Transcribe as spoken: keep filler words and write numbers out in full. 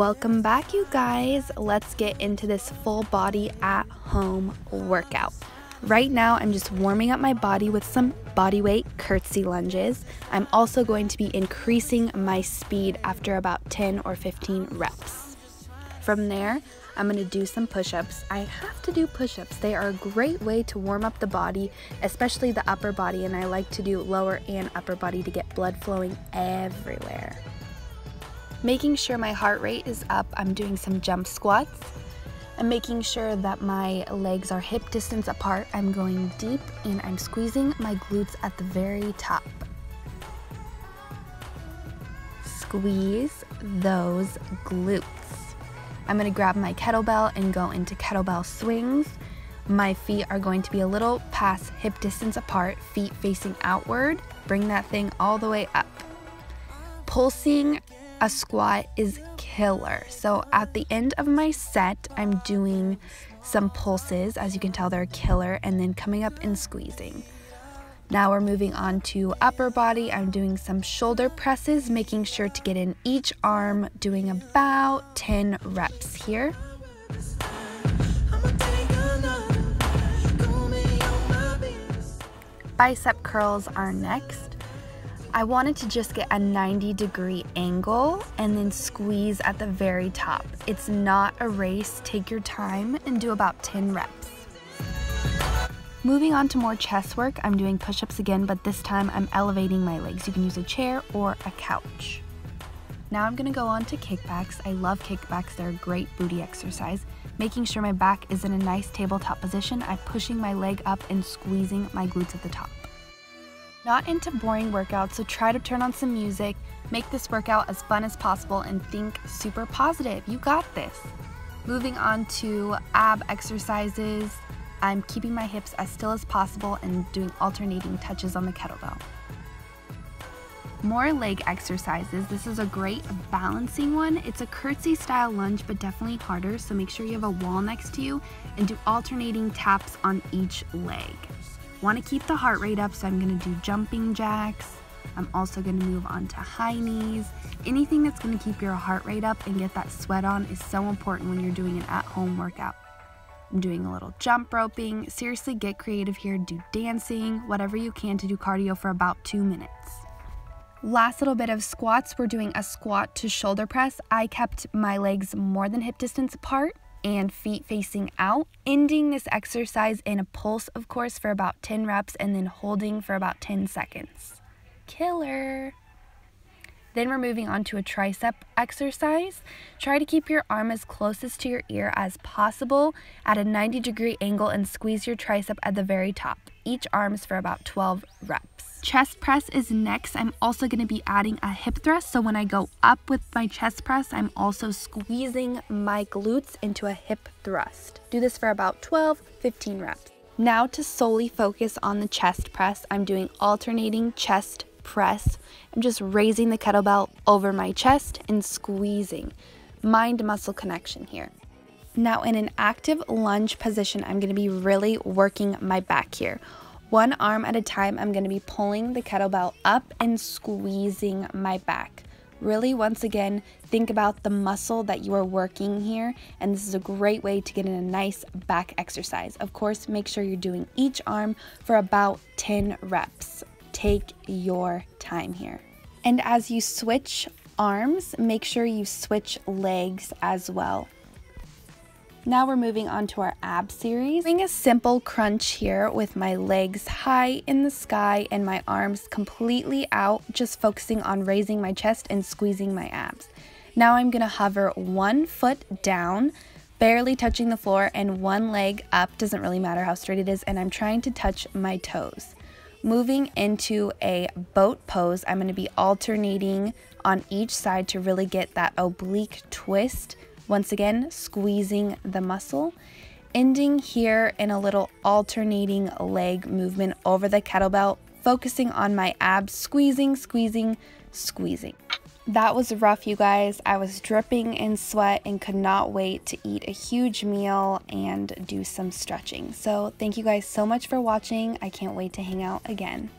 Welcome back, you guys. Let's get into this full body at home workout. Right now, I'm just warming up my body with some bodyweight curtsy lunges. I'm also going to be increasing my speed after about ten or fifteen reps. From there, I'm going to do some push-ups. I have to do push-ups. They are a great way to warm up the body, especially the upper body, and I like to do lower and upper body to get blood flowing everywhere. Making sure my heart rate is up, I'm doing some jump squats. I'm making sure that my legs are hip distance apart. I'm going deep and I'm squeezing my glutes at the very top. Squeeze those glutes. I'm gonna grab my kettlebell and go into kettlebell swings. My feet are going to be a little past hip distance apart, feet facing outward. Bring that thing all the way up. Pulsing a squat is killer. So at the end of my set, I'm doing some pulses. As you can tell, they're killer, and then coming up and squeezing. Now we're moving on to upper body. I'm doing some shoulder presses, making sure to get in each arm, doing about ten reps here. Bicep curls are next. I wanted to just get a ninety degree angle and then squeeze at the very top. It's not a race. Take your time and do about ten reps. Moving on to more chest work, I'm doing push-ups again, but this time I'm elevating my legs. You can use a chair or a couch. Now I'm gonna go on to kickbacks. I love kickbacks. They're a great booty exercise. Making sure my back is in a nice tabletop position. I'm pushing my leg up and squeezing my glutes at the top. Not into boring workouts, so try to turn on some music, make this workout as fun as possible, and think super positive. You got this. Moving on to ab exercises, I'm keeping my hips as still as possible and doing alternating touches on the kettlebell. More leg exercises. This is a great balancing one. It's a curtsy style lunge, but definitely harder, so make sure you have a wall next to you and do alternating taps on each leg. Want to keep the heart rate up, so I'm going to do jumping jacks. I'm also going to move on to high knees. Anything that's going to keep your heart rate up and get that sweat on is so important when you're doing an at-home workout. I'm doing a little jump roping. Seriously, get creative here. Do dancing, whatever you can to do cardio for about two minutes. Last little bit of squats. We're doing a squat to shoulder press. I kept my legs more than hip distance apart and feet facing out, ending this exercise in a pulse, of course, for about ten reps, and then holding for about ten seconds. Killer. Then we're moving on to a tricep exercise. Try to keep your arm as closest to your ear as possible at a ninety degree angle and squeeze your tricep at the very top. Each arm is for about twelve reps. Chest press is next. I'm also going to be adding a hip thrust. So when I go up with my chest press, I'm also squeezing my glutes into a hip thrust. Do this for about twelve, fifteen reps. Now to solely focus on the chest press, I'm doing alternating chest press. I'm just raising the kettlebell over my chest and squeezing. Mind-muscle connection here. Now in an active lunge position, I'm going to be really working my back here. One arm at a time, I'm going to be pulling the kettlebell up and squeezing my back. Really, once again, think about the muscle that you are working here, and this is a great way to get in a nice back exercise. Of course, make sure you're doing each arm for about ten reps. Take your time here. And as you switch arms, make sure you switch legs as well. Now we're moving on to our ab series. Doing a simple crunch here with my legs high in the sky and my arms completely out, just focusing on raising my chest and squeezing my abs. Now I'm gonna hover one foot down, barely touching the floor, and one leg up, doesn't really matter how straight it is, and I'm trying to touch my toes. Moving into a boat pose, I'm going to be alternating on each side to really get that oblique twist. Once again, squeezing the muscle. Ending here in a little alternating leg movement over the kettlebell, focusing on my abs, squeezing, squeezing, squeezing. That was rough, you guys. I was dripping in sweat and could not wait to eat a huge meal and do some stretching. So thank you guys so much for watching. I can't wait to hang out again.